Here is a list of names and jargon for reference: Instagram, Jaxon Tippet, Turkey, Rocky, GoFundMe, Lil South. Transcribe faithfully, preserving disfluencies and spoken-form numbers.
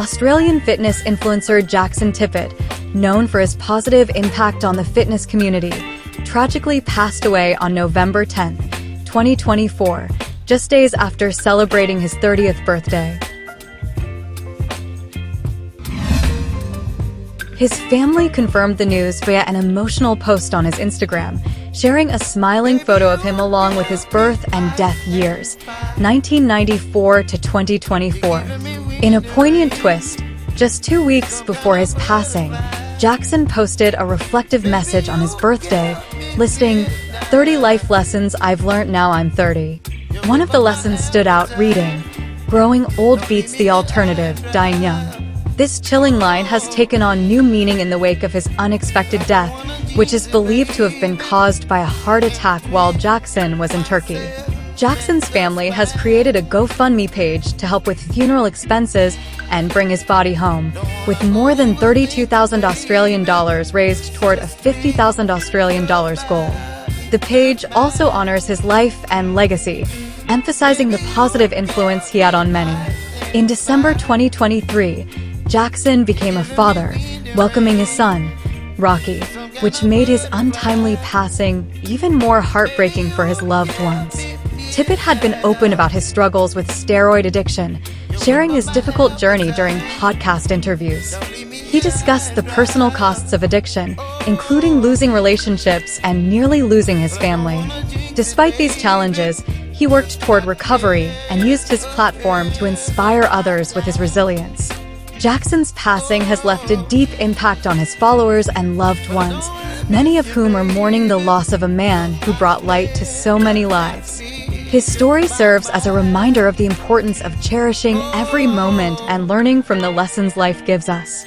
Australian fitness influencer Jaxon Tippet, known for his positive impact on the fitness community, tragically passed away on November tenth, twenty twenty-four, just days after celebrating his thirtieth birthday. His family confirmed the news via an emotional post on his Instagram, sharing a smiling photo of him along with his birth and death years, nineteen ninety-four to twenty twenty-four. In a poignant twist, just two weeks before his passing, Jaxon posted a reflective message on his birthday, listing thirty life lessons I've learned now I'm thirty. One of the lessons stood out, reading, "Growing old beats the alternative, dying young." This chilling line has taken on new meaning in the wake of his unexpected death, which is believed to have been caused by a heart attack while Jaxon was in Turkey. Jaxon's family has created a GoFundMe page to help with funeral expenses and bring his body home, with more than thirty-two thousand Australian dollars raised toward a fifty thousand Australian dollars goal. The page also honors his life and legacy, emphasizing the positive influence he had on many. In December twenty twenty-three, Jaxon became a father, welcoming his son, Rocky, which made his untimely passing even more heartbreaking for his loved ones. Tippet had been open about his struggles with steroid addiction, sharing his difficult journey during podcast interviews. He discussed the personal costs of addiction, including losing relationships and nearly losing his family. Despite these challenges, he worked toward recovery and used his platform to inspire others with his resilience. Jaxon's passing has left a deep impact on his followers and loved ones, many of whom are mourning the loss of a man who brought light to so many lives. His story serves as a reminder of the importance of cherishing every moment and learning from the lessons life gives us.